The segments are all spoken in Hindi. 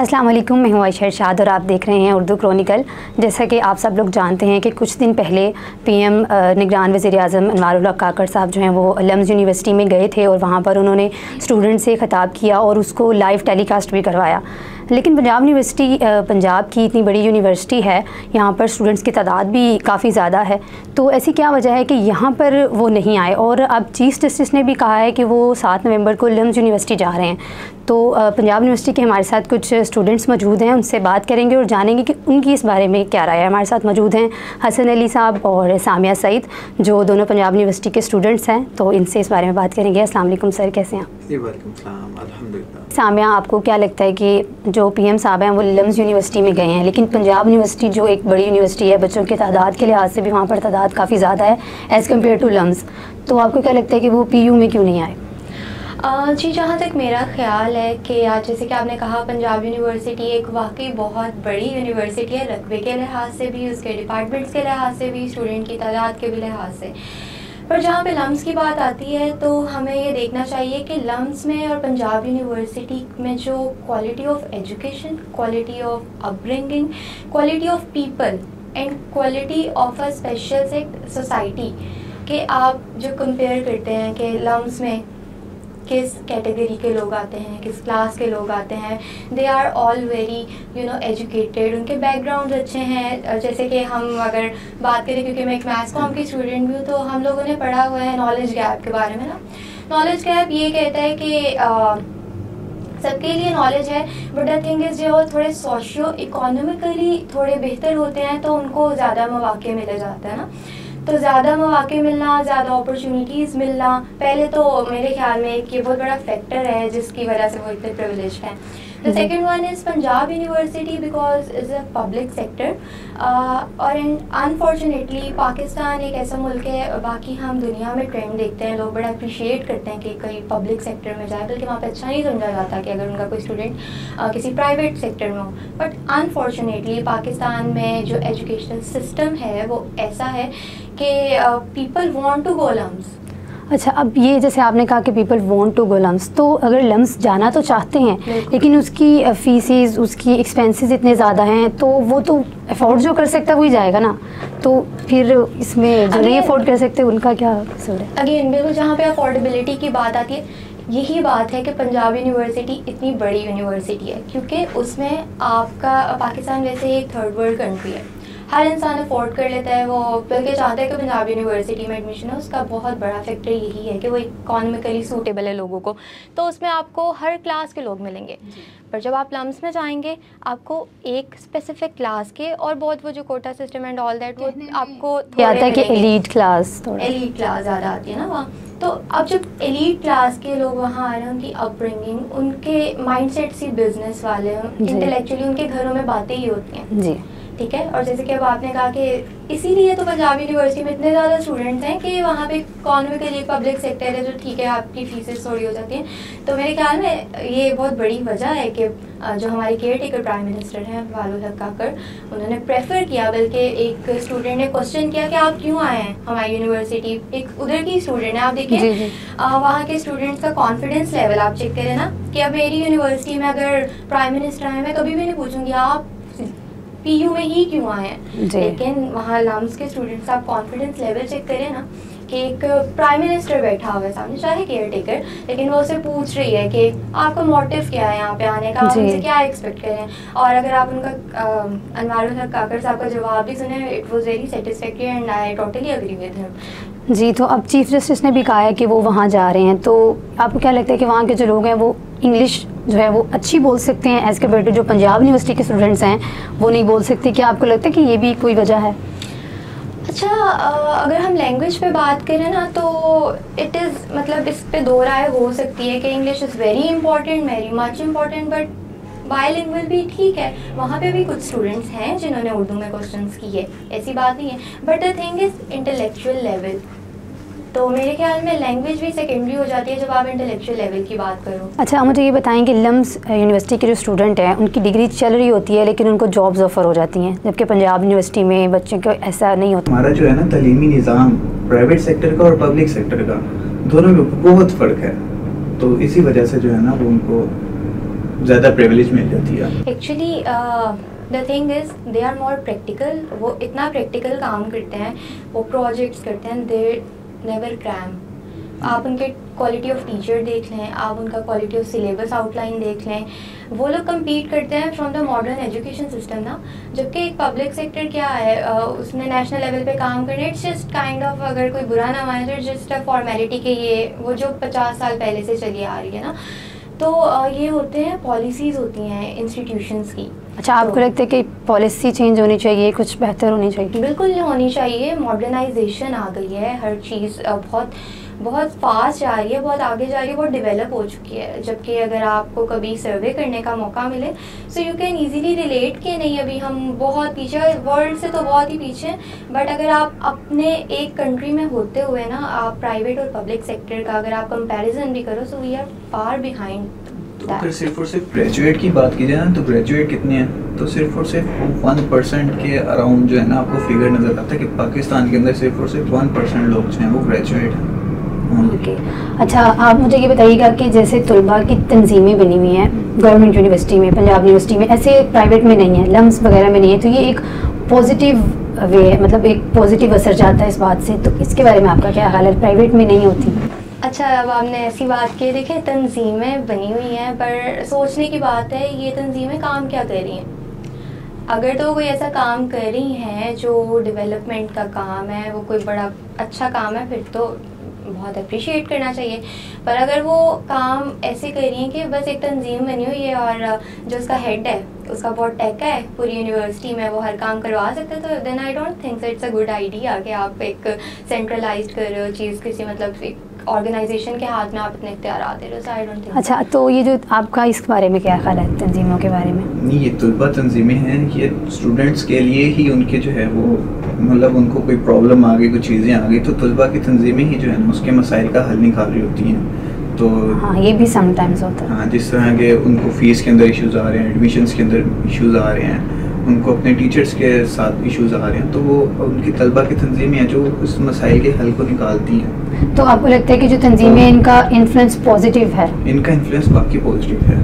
अस्सलाम वालेकुम, मैं हूँ आयशर शाह और आप देख रहे हैं उर्दू क्रॉनिकल। जैसा कि आप सब लोग जानते हैं कि कुछ दिन पहले पीएम निगरान वज़ीर-ए-आज़म अनवारुल हक़ काकड़ साहब जो हैं वो लम्स यूनिवर्सिटी में गए थे और वहाँ पर उन्होंने स्टूडेंट से ख़िताब किया और उसको लाइव टेलीकास्ट भी करवाया। लेकिन पंजाब यूनिवर्सिटी पंजाब की इतनी बड़ी यूनिवर्सिटी है, यहाँ पर स्टूडेंट्स की तादाद भी काफ़ी ज़्यादा है, तो ऐसी क्या वजह है कि यहाँ पर वो नहीं आए। और अब चीफ जस्टिस ने भी कहा है कि वो 7 नवंबर को लम्स यूनिवर्सिटी जा रहे हैं। तो पंजाब यूनिवर्सिटी के हमारे साथ कुछ स्टूडेंट्स मौजूद हैं, उनसे बात करेंगे और जानेंगे कि उनकी इस बारे में क्या राय है। हमारे साथ मौजूद हैं हसन अली साहब और सामिया सईद, जो दोनों पंजाब यूनिवर्सिटी के स्टूडेंट्स हैं, तो इनसे इस बारे में बात करेंगे। अस्सलाम वालेकुम सर, कैसे हैं आप? वालेकुम सलाम, अल्हम्दुलिल्लाह। सामिया, आपको क्या लगता है कि जो पीएम साहब हैं वो लम्स यूनिवर्सिटी में गए हैं, लेकिन पंजाब यूनिवर्सिटी जो एक बड़ी यूनिवर्सिटी है, बच्चों की तादाद के लिहाज से भी वहाँ पर तादाद काफ़ी ज़्यादा है एज़ कम्पेयर टू लम्स, तो आपको क्या लगता है कि वो पीयू में क्यों नहीं आए? जी, जहाँ तक मेरा ख्याल है कि आज जैसे कि आपने कहा पंजाब यूनिवर्सिटी एक वाकई बहुत बड़ी यूनिवर्सिटी है, रकबे के लिहाज से भी, उसके डिपार्टमेंट्स के लिहाज से भी, स्टूडेंट की तादाद के भी लिहाज से। पर जहाँ पे लम्स की बात आती है तो हमें ये देखना चाहिए कि लम्स में और पंजाब यूनिवर्सिटी में जो quality of education, quality of upbringing, quality of people and quality of a special sect society के आप जो कंपेयर करते हैं कि लम्स में किस कैटेगरी के लोग आते हैं, किस क्लास के लोग आते हैं, they are all very educated, उनके बैकग्राउंड अच्छे हैं। जैसे कि हम अगर बात करें, क्योंकि मैं एक मैथ्स कॉम की स्टूडेंट भी हूँ, तो हम लोगों ने पढ़ा हुआ है नॉलेज गैप के बारे में ना। नॉलेज गैप ये कहता है कि सबके लिए नॉलेज है, बट द थिंग इज़ जो थोड़े सोशियो इकोनॉमिकली थोड़े बेहतर होते हैं तो उनको ज़्यादा मौके मिले जाते हैं ना। तो ज़्यादा मौके मिलना, ज़्यादा अपॉर्चुनिटीज़ मिलना, पहले तो मेरे ख्याल में कि बहुत बड़ा फैक्टर है जिसकी वजह से वो इतने प्रिविलेज हैं। The second one is Punjab university because is a public sector, और अनफॉर्चुनेटली पाकिस्तान एक ऐसा मुल्क है, बाकी हम दुनिया में ट्रेंड देखते हैं, लोग बड़ा अप्रिशिएट करते हैं कि कहीं पब्लिक सेक्टर में जाए, बल्कि वहाँ पे अच्छा नहीं समझा जाता कि अगर उनका कोई स्टूडेंट किसी प्राइवेट सेक्टर में हो। बट अनफॉर्चुनेटली पाकिस्तान में जो एजुकेशन सिस्टम है वो ऐसा है कि people want to go LUMS. अच्छा, अब ये जैसे आपने कहा कि people want to go LUMS, तो अगर लम्स जाना तो चाहते हैं लेकिन उसकी फीसेस, उसकी एक्सपेंसेस इतने ज़्यादा हैं, तो वो तो अफोर्ड जो कर सकता है वही जाएगा ना। तो फिर इसमें जो नहीं अफोर्ड कर सकते उनका क्या कसूर है? अगेन बिल्कुल, जहाँ पे अफोर्डेबिलिटी की बात आती है, यही बात है कि पंजाब यूनिवर्सिटी इतनी बड़ी यूनिवर्सिटी है, क्योंकि उसमें आपका पाकिस्तान वैसे एक थर्ड वर्ल्ड कंट्री है, हर इंसान अफोर्ड कर लेता है, वो बल्कि चाहता है कि पंजाब यूनिवर्सिटी में एडमिशन हो। उसका बहुत बड़ा फैक्टर यही है कि वो इकोनॉमिकली सूटेबल है लोगों को, तो उसमें आपको हर क्लास के लोग मिलेंगे। पर जब आप लम्स में जाएंगे आपको एक स्पेसिफिक क्लास के, और बहुत वो जो quota system and all that, वो आपको क्या आता है कि एलीट क्लास ज़्यादा आती है ना वहाँ। तो अब जब एलीट क्लास के लोग वहाँ आ रहे हैं, उनकी अपब्रिंगिंग, उनके माइंडसेट से बिजनेस वाले, इंटेलेक्चुअली उनके घरों में बातें ही होती हैं, जी ठीक है। और जैसे कि अब आपने कहा कि इसीलिए तो पंजाब यूनिवर्सिटी में इतने ज़्यादा स्टूडेंट्स हैं कि वहाँ पे इकोनॉमिकली पब्लिक सेक्टर है, जो ठीक है आपकी फीसेस थोड़ी हो जाती हैं। तो मेरे ख्याल में ये बहुत बड़ी वजह है कि जो हमारे केयर टेकर प्राइम मिनिस्टर हैं अनवारुल हक़ काकड़, उन्होंने प्रेफर किया, बल्कि एक स्टूडेंट ने क्वेश्चन किया कि आप क्यों आए हैं हमारी यूनिवर्सिटी, एक उधर की स्टूडेंट है। आप देखिए वहाँ के स्टूडेंट्स का कॉन्फिडेंस लेवल आप चेक करें ना, कि अब मेरी यूनिवर्सिटी में अगर प्राइम मिनिस्टर आए, मैं कभी भी नहीं पूछूँगी आप पीयू में ही क्यों आए हैं। लेकिन वहाँ लम्स के स्टूडेंट्स, आप कॉन्फिडेंस लेवल चेक करें ना, कि एक प्राइम मिनिस्टर बैठा हुआ है सामने, चाहे केयर टेकर, लेकिन वो उसे पूछ रही है कि आपका मोटिव क्या है यहाँ पे आने का, आप उनसे क्या एक्सपेक्ट करें। और अगर आप उनका अनवारुल हक़ काकड़ साहब का जवाब भी सुने, it was very satisfactory and I totally agree with him. जी, तो अब चीफ जस्टिस ने भी कहा है कि वो वहाँ जा रहे हैं, तो आपको क्या लगता है कि वहाँ के जो लोग हैं वो इंग्लिश जो है वो अच्छी बोल सकते हैं एज़ कम्पेयर टू जो पंजाब यूनिवर्सिटी के स्टूडेंट्स हैं वो नहीं बोल सकते? क्या आपको लगता है कि ये भी कोई वजह है? अच्छा, अगर हम लैंग्वेज पे बात करें ना, तो इट इज़ मतलब इस पे दो राय हो सकती है कि English is very important, very much important, but bilingual भी ठीक है। वहाँ पे भी कुछ स्टूडेंट्स हैं जिन्होंने उर्दू में क्वेश्चंस किए, ऐसी बात नहीं है, but the thing is intellectual level. तो मेरे ख्याल में लैंग्वेज भी सेकेंडरी हो जाती है जब आप इंटेलेक्चुअल लेवल की बात करो। अच्छा, मुझे ये बताएं कि लम्स यूनिवर्सिटी के जो स्टूडेंट हैं उनकी डिग्री चल रही होती है लेकिन उनको जॉब्स ऑफर हो जाती हैं, जबकि पंजाब यूनिवर्सिटी में बच्चों को ऐसा नहीं होता। हमारा जो है ना तलीमी निज़ाम प्राइवेट सेक्टर का और पब्लिक सेक्टर का, दोनों में बहुत फ़र्क है, तो इसी वजह से जो है ना वो उनको ज़्यादा प्रिविलेज मिल जाती है। Actually the thing is they are more practical, वो इतना प्रैक्टिकल काम करते हैं, वो प्रोजेक्ट्स करते हैं, दे नेवर क्रैम। आप उनके क्वालिटी ऑफ टीचर देख लें, आप उनका क्वालिटी ऑफ सिलेबस आउटलाइन देख लें, वो लोग कम्पीट करते हैं from the modern education system ना। जबकि एक पब्लिक सेक्टर क्या है, उसने नेशनल लेवल पे काम करना, इट्स जस्ट काइंड ऑफ, अगर कोई बुरा ना माने तो इट्स जस्ट अ फॉर्मेलिटी के ये वो जो 50 साल पहले से चली आ रही है ना। तो ये होते हैं पॉलिसीज़ होती हैं इंस्टीट्यूशंस की। अच्छा, आपको लगता है कि पॉलिसी चेंज होनी चाहिए, कुछ बेहतर होनी चाहिए? बिल्कुल होनी चाहिए। मॉडर्नाइजेशन आ गई है, हर चीज़ बहुत फास्ट जा रही है, बहुत आगे जा रही है, बहुत डेवलप हो चुकी है। जबकि अगर आपको कभी सर्वे करने का मौका मिले so you can easily relate कि नहीं अभी हम बहुत पीछे, वर्ल्ड से तो बहुत ही पीछे हैं, बट अगर आप अपने एक कंट्री में होते हुए ना, आप प्राइवेट और पब्लिक सेक्टर का अगर आप कंपैरिजन भी करो so we are far behind. तो अगर सिर्फ और सिर्फ ग्रेजुएट की बात की जाए ना, तो ग्रेजुएट कितने हैं, तो सिर्फ और सिर्फ 1% के अराउंड जो है ना आपको फिगर नज़र आता है कि पाकिस्तान के अंदर सिर्फ और सिर्फ 1% लोग जो हैं वो ग्रेजुएट हैं। ओके, अच्छा आप मुझे ये बताइएगा कि जैसे तुलबा की तंजीमें बनी हुई हैं गवर्नमेंट यूनिवर्सिटी में, पंजाब यूनिवर्सिटी में, ऐसे प्राइवेट में नहीं है, लम्स वगैरह में नहीं है, तो ये एक पॉजिटिव वे है, मतलब एक पॉजिटिव असर जाता है इस बात से, तो इसके बारे में आपका क्या हाल है, प्राइवेट में नहीं होती? अच्छा, अब आपने ऐसी बात की, देखिए तंजीमें बनी हुई हैं, पर सोचने की बात है ये तंजीमें काम क्या कर रही हैं। अगर तो कोई ऐसा काम कर रही हैं जो डेवलपमेंट का काम है, वो कोई बड़ा अच्छा काम है, फिर तो बहुत अप्रिशिएट करना चाहिए। पर अगर वो काम ऐसे कर रही है कि बस एक तंजीम बनी हुई है और जो उसका हेड है उसका बहुत टेक है पूरी यूनिवर्सिटी में, वो हर काम करवा सकता है, तो then I don't think it's a good idea कि आप एक सेंट्रलाइज्ड करो चीज़ किसी, मतलब एक ऑर्गेनाइजेशन के हाथ में आप इतने इख्तियार दे रहे हो, आई डोंट थिंक। अच्छा, तो ये जो आपका इस बारे में क्या ख्याल है तंजीमों के बारे में? नहीं, ये तुलबा तंजीमें हैं, ये स्टूडेंट्स के लिए ही उनके जो है वो, मतलब उनको कोई प्रॉब्लम आ गई, कोई चीज़ें आ गई, तो तुलबा की तंजीमें ही जो है ना उसके मसाइल का हल निकाल रही होती हैं। तो हाँ, ये भी समटाइम्स होता है। हाँ, जिस तरह के उनको फ़ीस के अंदर इश्यूज़ आ रहे हैं, एडमिशन्स के अंदर इश्यूज़ आ रहे हैं, उनको अपने टीचर्स के साथ इश्यूज़ आ रहे हैं, तो वो उनकी तलबा की तंजीमें हैं जो इस मसाइल के हल को निकालती हैं। तो आपको लगता है कि जो तंजीमें, इनका इन्फ्लुएंस पॉजिटिव है? इनका इन्फ्लुएंस बाकी पॉजिटिव है।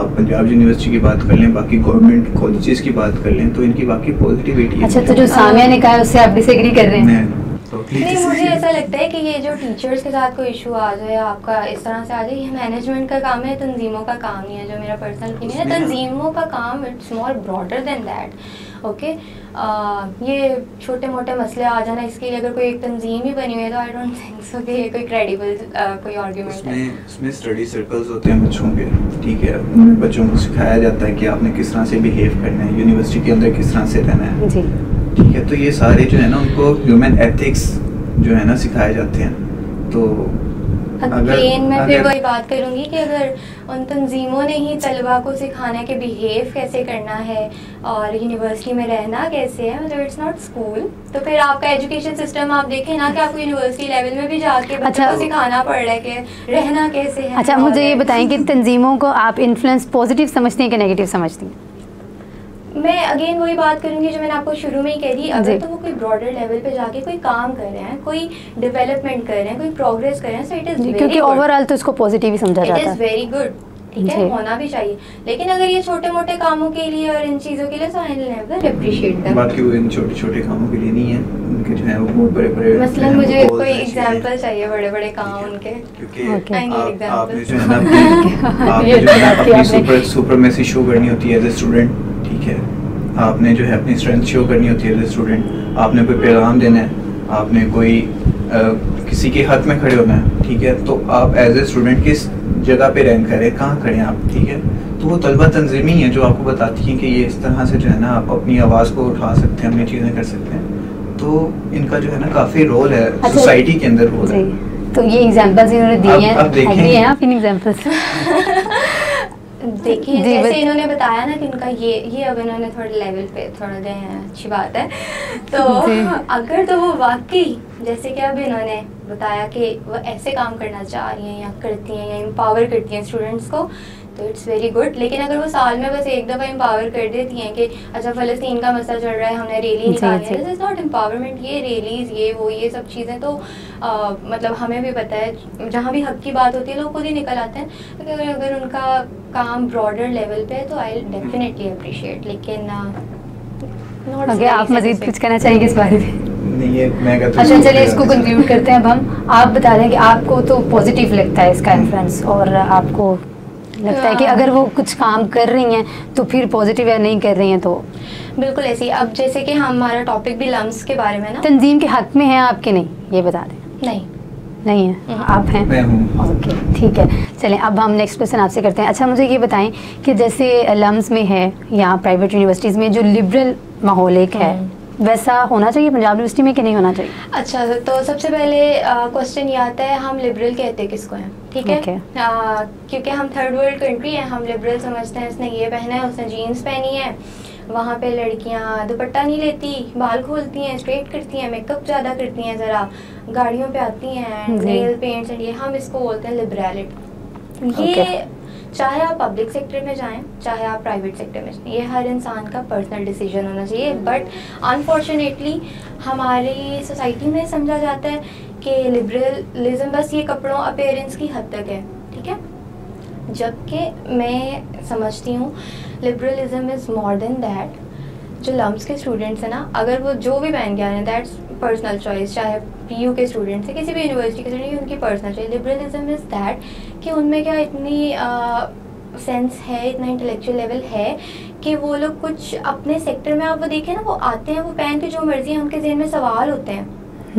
आप पंजाब यूनिवर्सिटी की बात कर लें, बाकी गवर्नमेंट कॉलेजेस की बात कर लें, तो इनकी बाकी पॉजिटिविटी। अच्छा, तो जो सामिया ने कहा उससे आप डिसएग्री कर रहे हैं? नहीं, मुझे ऐसा लगता है कि ये जो टीचर्स के साथ कोई इशू आ जाए, आपका इस तरह से आ जाए, ये मैनेजमेंट का काम है, तंजीमों का काम नहीं है, जो मेरा पर्सनल ओपिनियन है। तंजीमों का काम it's more broader than that. Okay, ये छोटे मोटे मसले आ जाना, इसके लिए अगर कोई एक तंजीम ही बनी हुई है तो आई डोंट थिंक सो कि ये कोई क्रेडिबल कोई आर्ग्यूमेंट है। इसमें स्टडी सर्कल्स होते हैं बच्चों के, ठीक है, बच्चों को सिखाया जाता है कि आपने किस तरह से बिहेव करना है, यूनिवर्सिटी के अंदर किस तरह से रहना है, जी ठीक है, तो ये सारे जो है ना उनको ह्यूमन एथिक्स जो है ना सिखाए जाते हैं। तो अगेन मैं फिर वही बात करूँगी कि अगर उन तंजीमों ने ही तलबा को सिखाना कि बिहेव कैसे करना है और यूनिवर्सिटी में रहना कैसे है, मतलब इट्स नॉट स्कूल, तो फिर आपका एजुकेशन सिस्टम आप देखें ना कि आपको यूनिवर्सिटी लेवल में भी जाके बच्चों को सिखाना पड़ रहा है कि रहना कैसे है। अच्छा, मुझे ये बताएं कि तंजीमों को आप इन्फ्लुएंस पॉजिटिव समझती हैं कि नेगेटिव समझती हैं? मैं अगेन वही बात करूंगी जो मैंने आपको शुरू में ही कह दी, अगर तो वो कोई ब्रॉडर लेवल पे जाके कोई काम कर रहे हैं, कोई डेवलपमेंट कर रहे हैं, कोई प्रोग्रेस कर रहे हैं, so it is very good, क्योंकि ओवरऑल तो इसको पॉजिटिव ही समझा जाता है, इट इज़ वेरी गुड, ठीक है, होना भी चाहिए। लेकिन अगर ये छोटे मोटे कामों के लिए और इन चीज़ों के लिए, so I never appreciate that. बात की वो इन छोटे छोटे कामों के लिए नहीं है, उनके जो है वो बहुत बड़े बड़े, मसलन मुझे कोई एग्जांपल चाहिए बड़े बड़े काम उनके, क्योंकि आपने जो है ना अपनी सुपर में से शो करनी होती है एज ए स्टूडेंट, ठीक है, आपने जो है अपनी स्ट्रेंथ शो करनी होती है एज ए स्टूडेंट, आपने कोई पैगाम देना है, आपने कोई किसी के हक में खड़े होना है, ठीक है, तो आप एज ए स्टूडेंट किस जगह पे रैंक करें, कहाँ खड़े हैं आप, ठीक है, तो वो तलबा तंजीमी है जो आपको बताती हैं कि ये इस तरह से जो है ना आप अपनी आवाज़ को उठा सकते हैं, अपनी चीज़ें कर सकते हैं, तो इनका जो है ना काफ़ी रोल है सोसाइटी के अंदर, रोल है। तो ये एग्जाम्पल्स इन्होंने दिए हैं, आप इन एग्जाम्पल्स देखिए, जैसे इन्होंने बताया ना कि इनका ये अब इन्होंने थोड़े लेवल पे थोड़ा गए हैं, अच्छी बात है। तो अगर तो वो वाकई जैसे कि अब इन्होंने बताया कि वो ऐसे काम करना चाह रही हैं या करती हैं या एम्पावर करती हैं स्टूडेंट्स को, तो इट्स वेरी गुड। लेकिन अगर वो साल में बस एक दफ़ा एम्पावर कर देती हैं कि अच्छा फ़लस्तीन का मसला चल रहा है, हमने रैली निकाली है, दिस इज़ नॉट एम्पावरमेंट। ये रैलीज़, ये वो, ये सब चीज़ें तो मतलब हमें भी पता है, जहाँ भी हक की बात होती है लोग खुद ही निकल आते हैं, लेकिन अगर उनका काम ब्रॉडर लेवल पे है तो आई डेफिनेटली अप्रिशिएट, लेकिन आप मजीद कुछ कहना चाहेंगे इस बारे में? नहीं, ये मैं कहता हूं। अच्छा चलिए इसको कंक्लूड करते हैं अब हम। आप बता रहे हैं कि आपको तो पॉजिटिव लगता है इसका इन्फ्लुएंस और आपको लगता है कि अगर वो कुछ काम कर रही हैं तो फिर पॉजिटिव है, नहीं कर रही हैं तो बिल्कुल ऐसी। अब जैसे कि हमारा टॉपिक भी लम्स के बारे में ना, तंजीम के हक में है आपके नहीं, ये बता दें। नहीं नहीं है, आप हैं। मैं हूं। ओके ठीक है, चलें अब हम नेक्स्ट क्वेश्चन आपसे करते हैं। अच्छा मुझे ये बताएं कि जैसे लम्स में है या प्राइवेट यूनिवर्सिटीज़ में जो लिबरल माहौल एक है, वैसा होना चाहिए पंजाब यूनिवर्सिटी में कि नहीं होना चाहिए? अच्छा तो सबसे पहले क्वेश्चन ये आता है हम लिबरल कहते किसको हैं, ठीक है? क्योंकि हम थर्ड वर्ल्ड कंट्री हैं, हम लिबरल समझते हैं इसने ये पहना है, उसने जीन्स पहनी है, वहाँ पे लड़कियाँ दुपट्टा नहीं लेती, बाल खोलती हैं, स्ट्रेट करती हैं, मेकअप ज़्यादा करती हैं, ज़रा गाड़ियों पे आती हैं, नेल पेंट्स एंड ये, हम इसको बोलते हैं लिबरलिटी। ये चाहे आप पब्लिक सेक्टर में जाएं, चाहे आप प्राइवेट सेक्टर में जाएं, ये हर इंसान का पर्सनल डिसीजन होना चाहिए। बट अनफॉर्चुनेटली हमारी सोसाइटी में समझा जाता है कि लिबरलिज्म बस ये कपड़ों अपेयरेंस की हद तक है, ठीक है? जबकि मैं समझती हूँ liberalism is more than that. जो लम्स के स्टूडेंट्स हैं ना, अगर वो जो भी पहन के आ रहे हैं दैट्स पर्सनल चॉइस, चाहे PU के स्टूडेंट्स हैं, किसी भी यूनिवर्सिटी के स्टूडेंट, उनकी personal choice. Liberalism is that कि उनमें क्या इतनी सेंस है, इतना इंटेलेक्चुअल लेवल है कि वो लोग कुछ अपने सेक्टर में, आप वो देखें ना, वो आते हैं, वो पहन के जो मर्जी है, उनके जहन में सवाल होते हैं,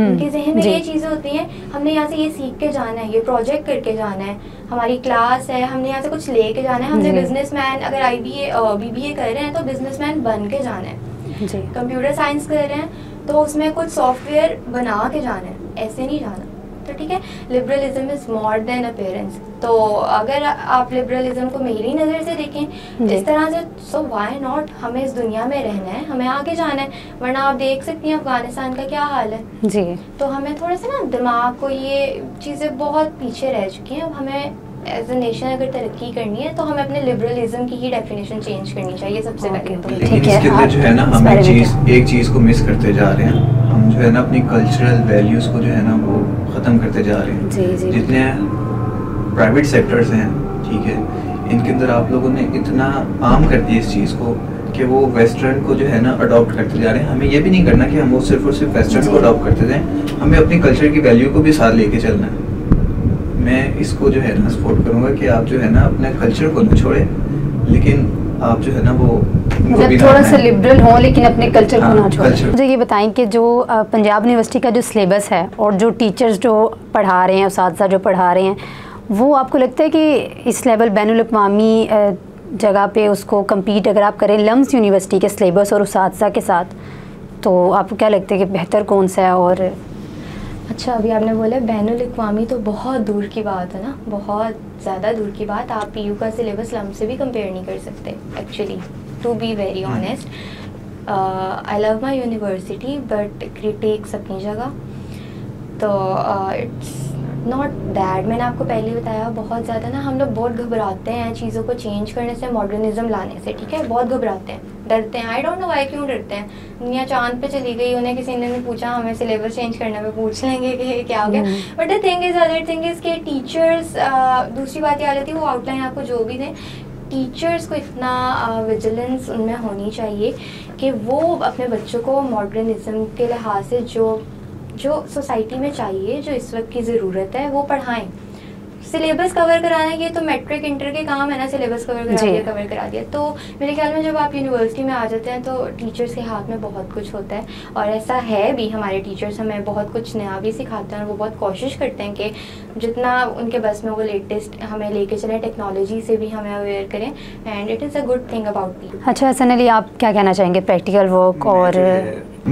उनके जहन में ये चीज़ें होती हैं हमने यहाँ से ये सीख के जाना है, ये प्रोजेक्ट करके जाना है, हमारी क्लास है, हमने यहाँ से कुछ लेके जाना है, हमने बिजनेसमैन, अगर IBA BBA कर रहे हैं तो बिजनेसमैन बन के जाना है, कंप्यूटर साइंस कर रहे हैं तो उसमें कुछ सॉफ्टवेयर बना के जाना है, ऐसे नहीं जाना। तो ठीक है, liberalism is more than appearance. तो अगर आप लिबरलिज्म को मेरी नज़र से देखें इस तरह से, सो व्हाई नॉट, हमें इस दुनिया में रहना है, हमें आगे जाना है, वरना आप देख सकती हैं अफगानिस्तान का क्या हाल है जी। तो हमें थोड़ा सा ना दिमाग को, ये चीज़ें बहुत पीछे रह चुकी हैं। अब हमें एज ए नेशन अगर तरक्की करनी है तो हमें अपने लिबरलिज्म की ही डेफिनेशन चेंज करनी चाहिए सबसे पहले। ठीक है, इसके अंदर जो है ना हम एक चीज़ को मिस करते जा रहे हैं, हम जो है ना अपनी कल्चरल वैल्यूज़ को जो है ना वो ख़त्म करते जा रहे हैं। जितने प्राइवेट सेक्टर्स हैं, ठीक है, इनके अंदर आप लोगों ने इतना आम कर दिया इस चीज़ को कि वो वेस्टर्न को जो है ना अडॉप्ट करते जा रहे हैं। हमें ये भी नहीं करना कि हम वो सिर्फ और सिर्फ वेस्टर्न को अडॉप्ट करते जाएँ, हमें अपने कल्चर की वैल्यू को भी साथ लेके चलना है। मैं इसको जो है ना सपोर्ट करूँगा कि आप जो है ना अपने कल्चर को न छोड़ें, लेकिन आप जो है ना वो थोड़ा सा लिबरल हो, लेकिन अपने कल्चर को ना छोड़ें। मुझे ये बताएं कि जो पंजाब यूनिवर्सिटी का जो सिलेबस है और जो टीचर्स जो पढ़ा रहे हैं, उस्ताद जो पढ़ा रहे हैं, वो आपको लगता है कि इस लेवल बैनुल-अक़वामी जगह पे उसको कम्पीट अगर आप करें लम्स यूनिवर्सिटी के सिलेबस और उस्ताद के साथ, तो आपको क्या लगता है कि बेहतर कौन सा है? और अच्छा अभी आपने बोला बैनुल-अक़वामी, तो बहुत दूर की बात है ना, बहुत ज़्यादा दूर की बात। आप PU का सिलेबस लम्स से भी कंपेयर नहीं कर सकते actually, to be very honest. I love my university but critics अपनी जगह, तो इट्स नॉट दैट। मैंने आपको पहले ही बताया, बहुत ज़्यादा ना हम लोग बहुत घबराते हैं चीज़ों को चेंज करने से, मॉडर्निज्म लाने से, ठीक है, बहुत घबराते हैं, डरते हैं। आई डोंट नो वाई, क्यों डरते हैं? दुनिया चांद पे चली गई, उन्हें किसी ने पूछा हमें सिलेबस चेंज करने पे, पूछ लेंगे कि क्या हो गया। But the thing is, other thing is के टीचर्स, दूसरी बात ये आ जाती है, वो आउटलाइन आपको जो भी दें, टीचर्स को इतना विजिलेंस उनमें होनी चाहिए कि वो अपने बच्चों को मॉडर्निज्म के लिहाज से जो सोसाइटी में चाहिए, जो इस वक्त की ज़रूरत है, वो पढ़ाएं। सिलेबस कवर कराना, ये तो मैट्रिक इंटर के काम है ना, सिलेबस कवर करा दिया। तो मेरे ख्याल में जब आप यूनिवर्सिटी में आ जाते हैं तो टीचर्स के हाथ में बहुत कुछ होता है, और ऐसा है भी, हमारे टीचर्स हमें बहुत कुछ नया भी सिखाते हैं, और वो बहुत कोशिश करते हैं कि जितना उनके बस में वो लेटेस्ट हमें लेके चलें, टेक्नोलॉजी से भी हमें अवेयर करें, and it is a good thing about PU। अच्छा हसन अली, आप क्या कहना चाहेंगे? प्रैक्टिकल वर्क और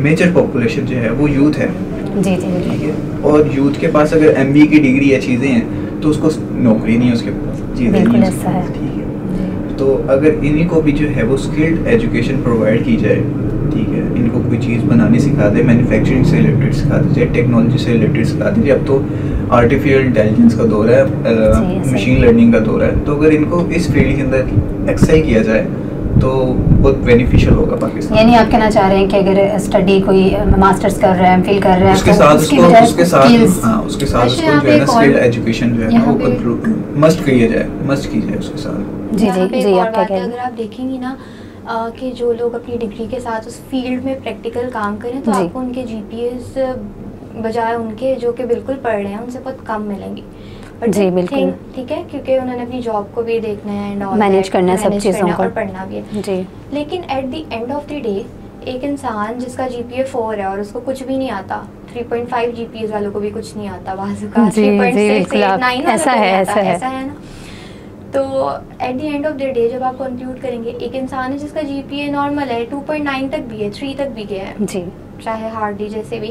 मेजर पॉपुलेशन जो है वो यूथ है जी, ठीक है, और यूथ के पास अगर MBA की डिग्री या चीज़ें हैं तो उसको नौकरी नहीं है उसके पास, बिल्कुल ऐसा है, ठीक है। तो अगर इन्हीं को भी जो है वो स्किल्ड एजुकेशन प्रोवाइड की जाए, ठीक है, इनको कोई चीज़ बनानी सिखा दे, मैन्युफैक्चरिंग से रिलेटेड सिखा दीजिए, टेक्नोलॉजी से रिलेटेड सिखा दीजिए। अब तो आर्टिफिशियल इंटेलिजेंस का दौर है, मशीन लर्निंग का दौर है, तो अगर इनको इस फील्ड के अंदर एक्सेल किया जाए तो बहुत बेनिफिशियल होगा पाकिस्तान। यानी आप कहना चाह रहे हैं कि अगर स्टडी कोई मास्टर्स कर रहे हैं, फील कर रहे हैं, उसके साथ उसको जो है स्किल एजुकेशन जो है वो मस्ट किया जाए उसके साथ। जी जी जी, आप क्या कह रहे हैं? अगर आप देखेंगी ना कि जो लोग अपनी डिग्री के साथ उस फील्ड में प्रैक्टिकल काम करें तो आपको उनके जीपीएस बजाय उनके जो कि बिल्कुल पढ़ रहे हैं उनसे बहुत कम मिलेंगी। जी बिल्कुल, ठीक है, क्योंकि उन्होंने अपनी जॉब को भी देखना है एंड मैनेज करना है सब चीज़ों को और पढ़ना भी है। जी, लेकिन at the end of the day एक इंसान जिसका जीपीए 4 है और उसको कुछ भी नहीं आता, 3.5 जीपीए वालों को भी कुछ नहीं आता, बाजुका 3.689 ऐसा है ना। तो at the end of the day जब आप कंक्लूड करेंगे, एक इंसान है जिसका जीपीए नॉर्मल है, 2.9 तक भी है, 3 तक भी गया है, जी चाहे हार्डली जैसे भी,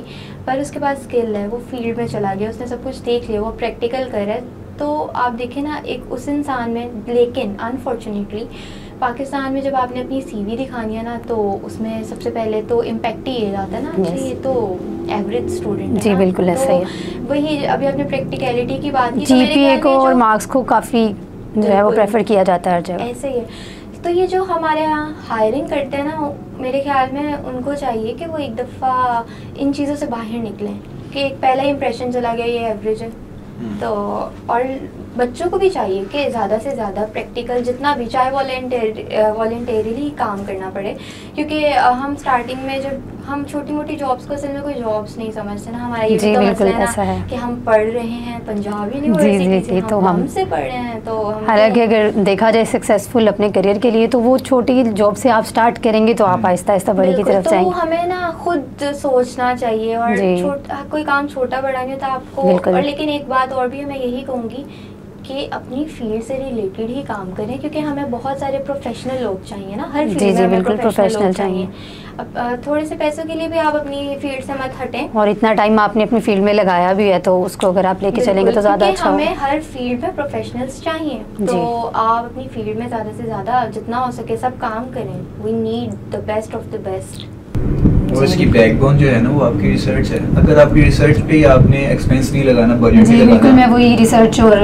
पर उसके पास स्किल है, वो फील्ड में चला गया, उसने सब कुछ देख लिया, वो प्रैक्टिकल कर रहा है, तो आप देखें ना एक उस इंसान में। लेकिन अनफॉर्चुनेटली पाकिस्तान में जब आपने अपनी सीवी दिखानी है ना तो उसमें सबसे पहले तो इम्पैक्ट ही ये जाता है ना कि ये तो एवरेज स्टूडेंट है। जी बिल्कुल ऐसा ही है। वही अभी आपने प्रैक्टिकलिटी की बात की, जीपीए को और मार्क्स को काफ़ी जो है वो प्रेफर किया जाता है हर जगह, ऐसे ही है। तो ये जो हमारे यहाँ हायरिंग करते हैं ना, मेरे ख्याल में उनको चाहिए कि वो एक दफ़ा इन चीज़ों से बाहर निकलें कि एक पहला इंप्रेशन चला गया ये एवरेज है तो। और बच्चों को भी चाहिए कि ज़्यादा से ज़्यादा प्रैक्टिकल जितना भी, चाहे वॉलेंटेरिली काम करना पड़े, क्योंकि हम स्टार्टिंग में जब हम छोटी मोटी जॉब्स को, असल में कोई जॉब्स नहीं समझते ना, हमारा ये तो मसला है कि हम पढ़ रहे हैं पंजाब यूनिवर्सिटी से, तो हमसे पढ़ रहे हैं तो। हालांकि अगर देखा जाए सक्सेसफुल अपने करियर के लिए तो वो छोटी जॉब से आप स्टार्ट करेंगे तो आप आहिस्ता आहिस्ता बड़े की तरफ जाएंगे। तो हमें ना खुद सोचना चाहिए और कोई काम छोटा बड़ा नहीं होता आपको। लेकिन एक बात और भी मैं यही कहूँगी कि अपनी फील्ड से रिलेटेड ही काम करें, क्योंकि हमें बहुत सारे प्रोफेशनल लोग चाहिए ना, हर फील्ड में प्रोफेशनल लोग चाहिए। अब थोड़े से पैसों के लिए भी आप अपनी फील्ड से मत हटें, और इतना टाइम आपने अपनी फील्ड में लगाया भी है तो उसको अगर आप लेके चलेंगे तो ज़्यादा अच्छा। हमें हर फील्ड में प्रोफेशनल्स चाहिए, तो आप अपनी फील्ड में ज़्यादा से ज़्यादा जितना हो सके सब काम करें। We need the best of the best. और इसकी बैकबोन जो है ना वो आपकी रिसर्च है। अगर आपकी रिसर्च पे आपने एक्सपेंस नहीं लगाना, बजट नहीं लगाना, मैं वही रिसर्च और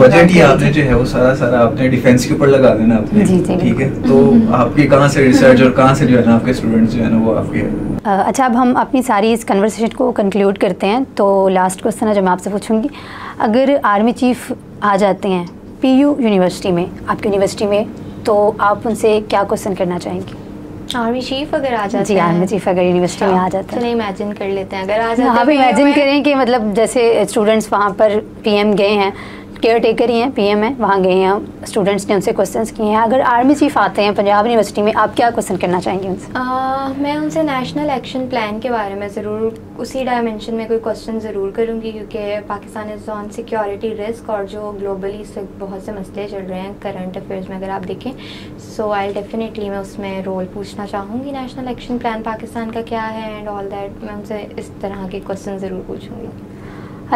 बजट ही आपने जो है वो सारा आपने डिफेंस के ऊपर लगा देना आपने, ठीक है। तो आपके कहाँ से रिसर्च और कहाँ से जो है ना आपके स्टूडेंट्स जो है ना वो आपके। अच्छा, अब हम अपनी सारी इस कन्वर्सेशन को कंक्लूड करते हैं, तो लास्ट क्वेश्चन है जो मैं आपसे पूछूँगी, अगर आर्मी चीफ आ जाते हैं PU यूनिवर्सिटी में, आपकी यूनिवर्सिटी में, तो आप उनसे क्या क्वेश्चन करना चाहेंगी? आर्मी चीफ अगर आ जाते हैं, आर्मी चीफ अगर यूनिवर्सिटी में आ जाता है, चलिए इमेजिन कर लेते हैं अगर आ जाते हैं। आप इमेजिन करें कि मतलब जैसे स्टूडेंट्स वहाँ पर PM गए हैं, केयर टेकर ही हैं, PM हैं, वहाँ गए हैं, स्टूडेंट्स ने उनसे क्वेश्चंस किए हैं, अगर आर्मी चीफ आते हैं पंजाब यूनिवर्सिटी में, आप क्या क्वेश्चन करना चाहेंगे उनसे? मैं उनसे नेशनल एक्शन प्लान के बारे में ज़रूर उसी डायमेंशन में कोई क्वेश्चन ज़रूर करूँगी, क्योंकि Pakistan is on security risk और जो ग्लोबली इस वक्त बहुत से मसले चल रहे हैं करंट अफेयर्स में अगर आप देखें, सो आई डेफिनेटली मैं उसमें रोल पूछना चाहूँगी, नेशनल एक्शन प्लान पाकिस्तान का क्या है एंड ऑल दैट, मैं उनसे इस तरह के क्वेश्चन ज़रूर पूछूँगी।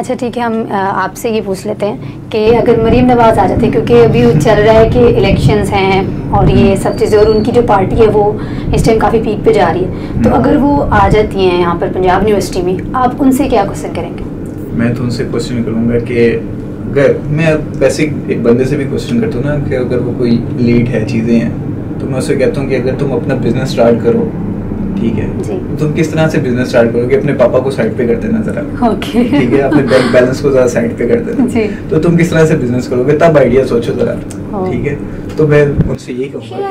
अच्छा ठीक है, हम आपसे ये पूछ लेते हैं कि अगर मरीम नवाज़ आ जाते हैं, क्योंकि अभी चल रहा है कि इलेक्शंस हैं और ये सब चीज़ें, और उनकी जो पार्टी है वो इस टाइम काफ़ी पीक पे जा रही है, तो अगर वो आ जाती हैं यहाँ पर पंजाब यूनिवर्सिटी में, आप उनसे क्या क्वेश्चन करेंगे? मैं तो उनसे क्वेश्चन करूँगा कि अगर मैं वैसे एक बंदे से भी क्वेश्चन करता हूँ ना कि अगर वो कोई लीड है, चीज़ें हैं, तो मैं उससे कहता हूँ कि अगर तुम अपना बिजनेस स्टार्ट करो, ठीक है, तुम किस तरह से बिजनेस स्टार्ट करोगे? अपने पापा को साइड पे कर देना जरा, ठीक है, अपने बैंक बैलेंस को जरा साइड पे कर देना, तो तुम किस तरह से बिजनेस करोगे तब आइडिया सोचो जरा, ठीक है। तो मैं उनसे यही कहूँगा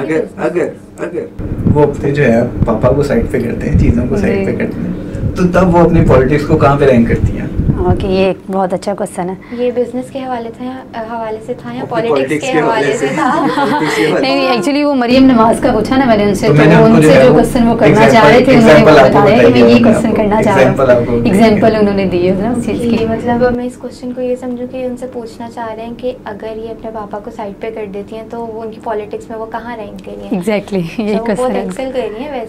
अगर अगर अगर वो अपने जो है पापा को साइड पे करते हैं, चीज़ों को साइड पे करते हैं, तो तब वो अपनी पॉलिटिक्स को कहाँ पे रैंक करती है। ओके, ये एक बहुत अच्छा क्वेश्चन है। ये बिजनेस के हवाले से था या पॉलिटिक्स के हवाले से था? नहीं, एक्चुअली वो मरीम नवाज का पूछा ना मैंने उनसे, तो उनसे जो क्वेश्चन वो करना चाह रहे थे उन्होंने बताया कि मैं ये क्वेश्चन करना चाह रहा हूँ, एग्जांपल उन्होंने दिए ना उस चीज़ की। मतलब मैं इस क्वेश्चन को ये समझूँ कि उनसे पूछना चाह रहे हैं कि अगर ये अपने पापा को साइड पे कर देती हैं तो उनकी पॉलिटिक्स में वो कहाँ रैंक करेंगी। एग्जैक्टली, ये क्वेश्चन है।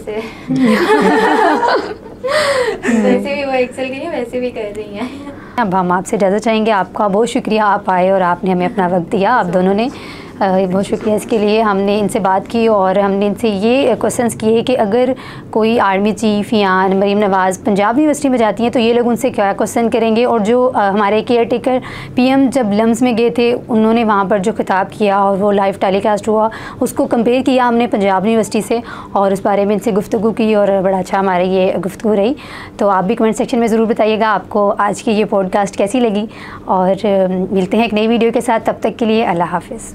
वैसे भी वो एक्सेल करिए, वैसे भी कर रही हैं। अब हम आपसे इजाज़त चाहेंगे, आपका बहुत शुक्रिया, आप आए और आपने हमें अपना वक्त दिया, आप दोनों ने बहुत शुक्रिया इसके लिए। हमने इनसे बात की और हमने इनसे ये क्वेश्चंस किए कि अगर कोई आर्मी चीफ या मरीम नवाज़ पंजाब यूनिवर्सिटी में जाती हैं तो ये लोग उनसे क्या क्वेश्चन करेंगे, और जो हमारे केयर टेकर PM जब लम्स में गए थे उन्होंने वहाँ पर जो खिताब किया और वो लाइव टेलीकास्ट हुआ उसको कंपेयर किया हमने पंजाब यूनिवर्सिटी से और उस बारे में इनसे गुफ्तगू की और बड़ा अच्छा हमारे ये गुफ्तगू रही। तो आप भी कमेंट सेक्शन में ज़रूर बताइएगा आपको आज की ये पॉडकास्ट कैसी लगी, और मिलते हैं एक नई वीडियो के साथ। तब तक के लिए अल्लाह हाफ़िज़।